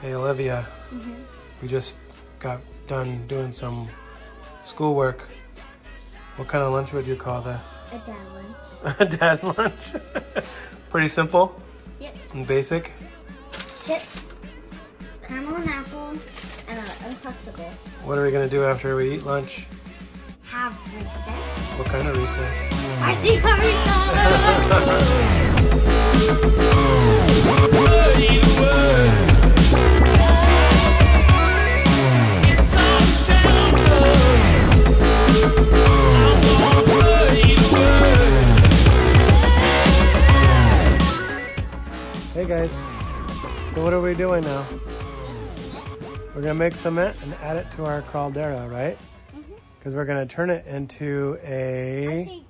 Hey Olivia, we just got done doing some schoolwork. What kind of lunch would you call this? A dad lunch. A dad lunch? Pretty simple? Yep. And basic? Chips, caramel and apple, and an Uncrustable. What are we going to do after we eat lunch? Have recess. What kind of recess? I think I recall. Hey guys, so what are we doing now? We're gonna make cement and add it to our crawldera, right? Because we're gonna turn it into a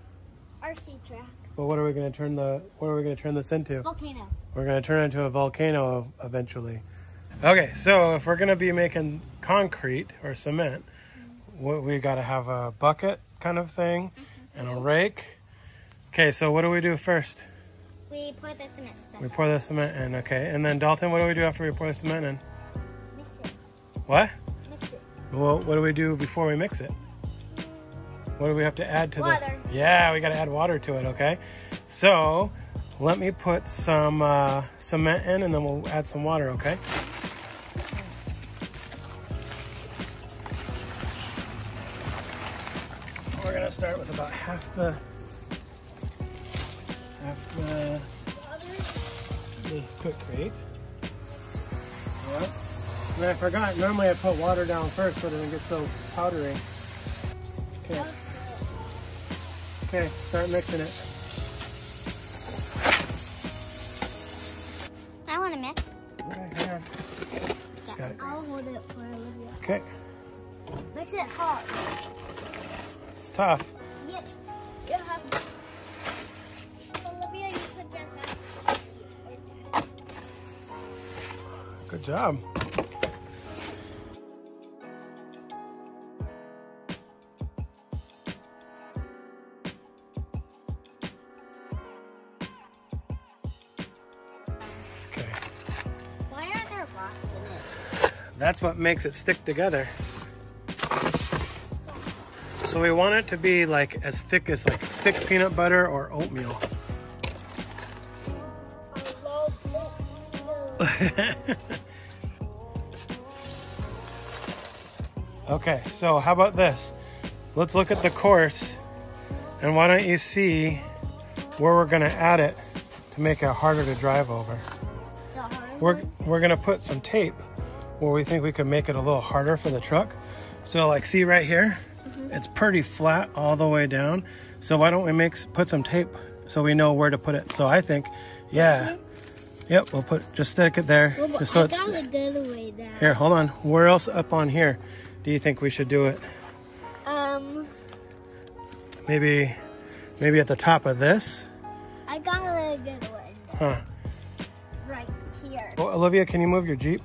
RC track. But what are we gonna turn this into? Volcano. We're gonna turn it into a volcano eventually. Okay, so if we're gonna be making concrete or cement, we gotta have a bucket kind of thing and a rake. Okay, so what do we do first? We pour the cement stuff. We pour the cement in, okay. And then Dalton, what do we do after we pour the cement in? Mix it. What? Mix it. Well, what do we do before we mix it? What do we have to add to this? Water. Yeah, we gotta add water to it, okay? So, let me put some cement in and then we'll add some water, okay? We're gonna start with about half the concrete. What? And I forgot, normally I put water down first so it doesn't get so powdery. Okay. Okay, start mixing it. I want to mix. Okay, hang on. Yeah, I'll hold it for a little bit. Okay. Mix it hard. It's tough. Yep. You'll have to. Good job. Okay. Why are there rocks in it? That's what makes it stick together. So we want it to be like as thick as thick peanut butter or oatmeal. Okay, so how about this? Let's look at the course and why don't you see where we're gonna add it to make it harder to drive over. We're gonna put some tape where we think we can make it a little harder for the truck. So like see right here, it's pretty flat all the way down. So why don't we put some tape so we know where to put it. So I think, yeah. Yep, we'll just stick it there. Well, just so it's the other way down. Here, hold on. Where else up on here do you think we should do it? Maybe at the top of this? I got a good one. Huh. Right here. Well, Olivia, can you move your Jeep?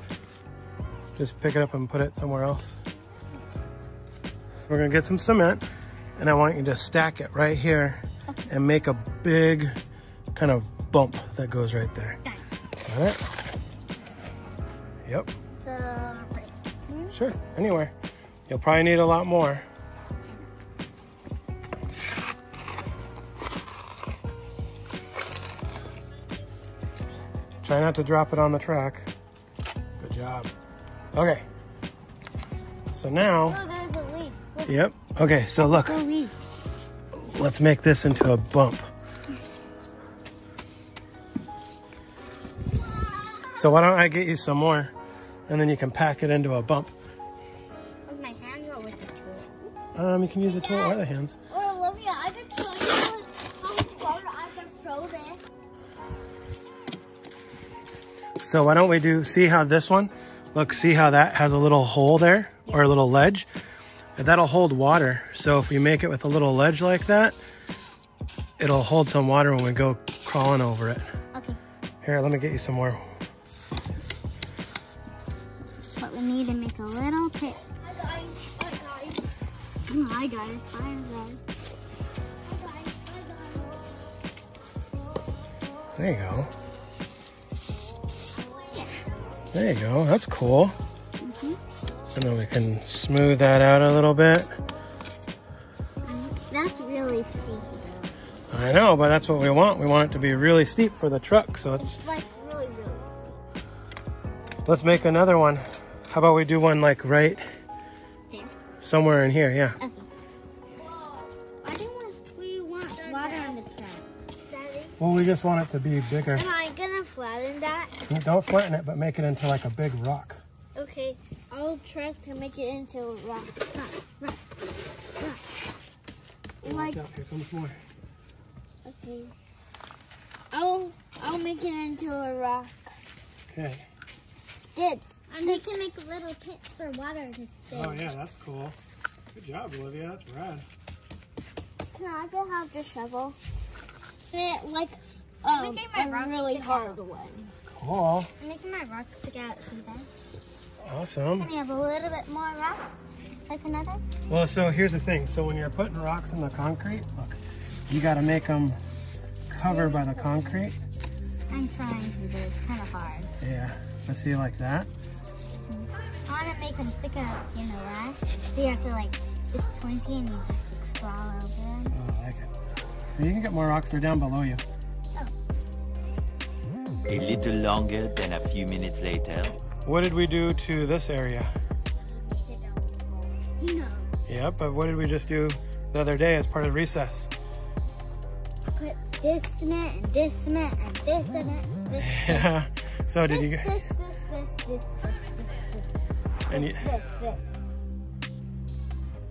Just pick it up and put it somewhere else. We're gonna get some cement and I want you to stack it right here and make a big kind of bump that goes right there. All right. Yep. So, right here? Sure, anywhere. You'll probably need a lot more. Try not to drop it on the track. Good job. Okay. So now. Oh, there's a leaf. Look. Yep. Okay, so look. A leaf. Let's make this into a bump. So why don't I get you some more, and then you can pack it into a bump. With my hands or with the tool? You can use the tool or the hands. Or Olivia, I can show you how much water I can throw there. So why don't we see how this one, look, see how that has a little hole there, or a little ledge? And that'll hold water. So if we make it with a little ledge like that, it'll hold some water when we go crawling over it. Okay. Here, let me get you some more. We need to make a little pit. Hi guys, bye guys. There you go. Yeah. There you go, that's cool. Mm-hmm. And then we can smooth that out a little bit. That's really steep. I know, but that's what we want. We want it to be really steep for the truck, so it's like really, really steep. Let's make another one. How about we do one like right there? Somewhere in here, yeah. Okay. Well, we just want it to be bigger. Am I gonna flatten that? Don't flatten it, but make it into like a big rock. Okay, I'll try to make it into a rock. Rock. Like, watch out, here comes more. Okay. I'll make it into a rock. Okay. Good. I'm just gonna make little pits for water to stay. Oh yeah, that's cool. Good job, Olivia. That's rad. Can I go have the shovel? It like a really hard one. Cool. I'm making my rocks stick out someday. Awesome. And you have a little bit more rocks. Like another? Well, so here's the thing. So when you're putting rocks in the concrete, look, you got to make them cover by the concrete. I'm trying to, but it's kind of hard. Yeah. Let's see, like that. I want to make them stick out, you know that? So you have to like, it's pointy and you have to crawl over. Oh, I like it. You can get more rocks, they're down below you. Oh. A little longer than a few minutes later. What did we do to this area? No. Yep, but what did we just do the other day as part of recess? Put this cement and this cement and this cement and this. Yeah. So did you get this. Can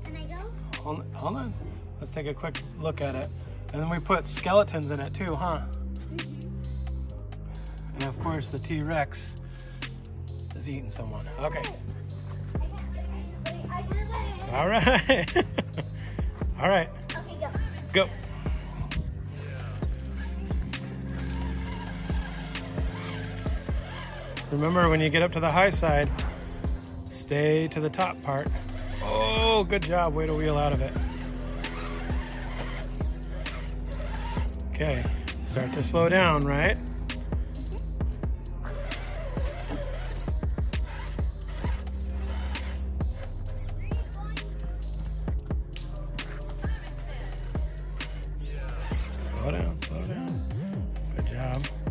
I go? Hold on. Let's take a quick look at it. And then we put skeletons in it too, huh? Mm-hmm. And of course the T-Rex is eating someone. Okay. All right. All right. Okay, go. Go. Remember, when you get up to the high side, stay to the top part. Oh, good job. Way to wheel out of it. Okay, start to slow down, right? Slow down, slow down. Good job.